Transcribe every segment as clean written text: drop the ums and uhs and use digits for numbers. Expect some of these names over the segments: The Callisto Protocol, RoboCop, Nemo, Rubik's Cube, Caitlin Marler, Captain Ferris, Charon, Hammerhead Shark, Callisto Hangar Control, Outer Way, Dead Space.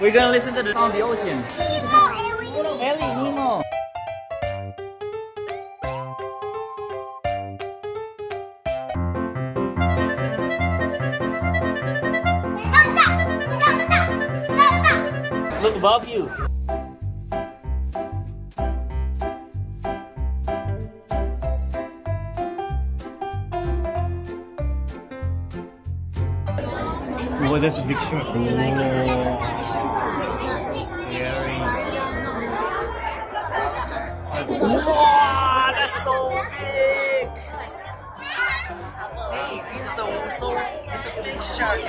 We're gonna listen to the sound of the ocean. Nemo, Ellie, Nemo. Look above you. Oh, that's a big shark. Oh. Scary. Wow, that's so big. It's a big shark.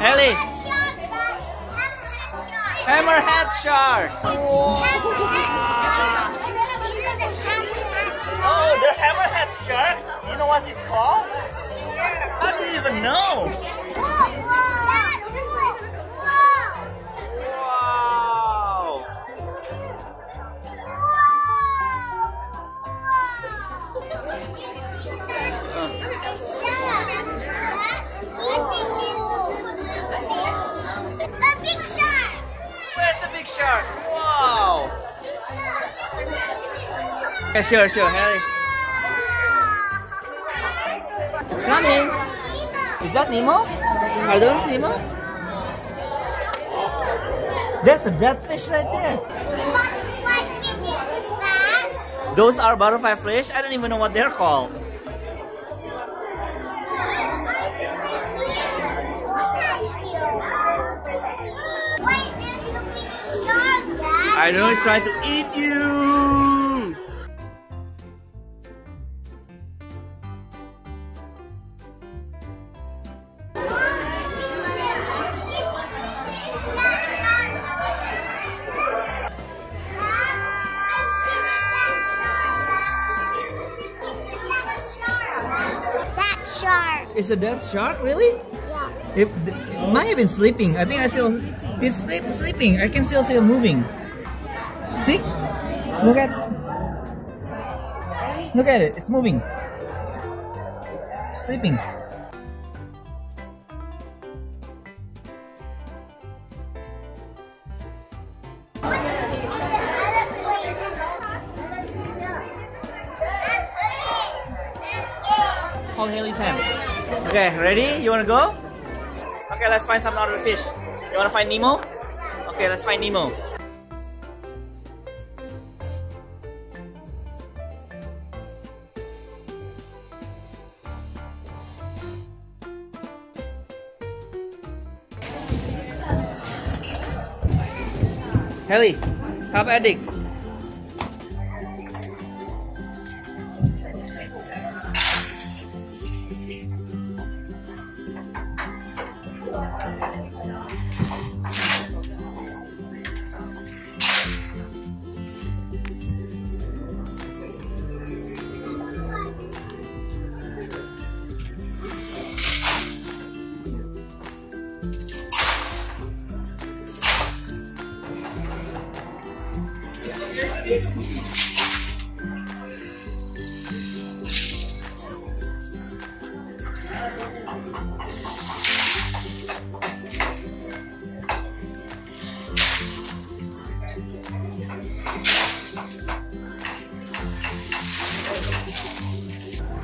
Ellie. Hammerhead shark. Oh, the hammerhead shark. You know what it's called? I didn't even know. Wow! A big shark. Where's the big shark? Wow! Yeah, sure, Harry. It's coming! Is that Nemo? Are those Nemo? There's a dead fish right there! The butterfly fish is too fast! Those are butterfly fish? I don't even know what they're called! Why is there so many sharks, guys? I know, it's trying to eat you! It's a dead shark, really? Yeah. It might have been sleeping. I think I still... It's sleeping. I can still see it moving. See? Look at it. It's moving. Sleeping. Hold Haley's hand. Okay, ready? You wanna go? Okay, let's find some other fish. You wanna find Nemo? Okay, let's find Nemo. Haley, help addict.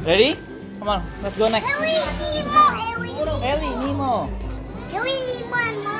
Ready? Come on, let's go next. Ellie, Nemo. Can we need one more?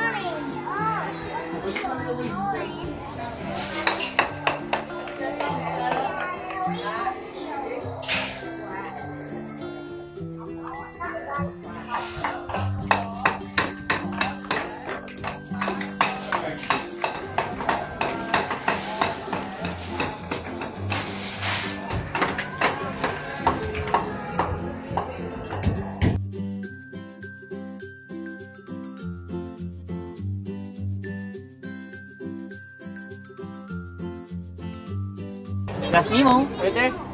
That's Nemo, right there.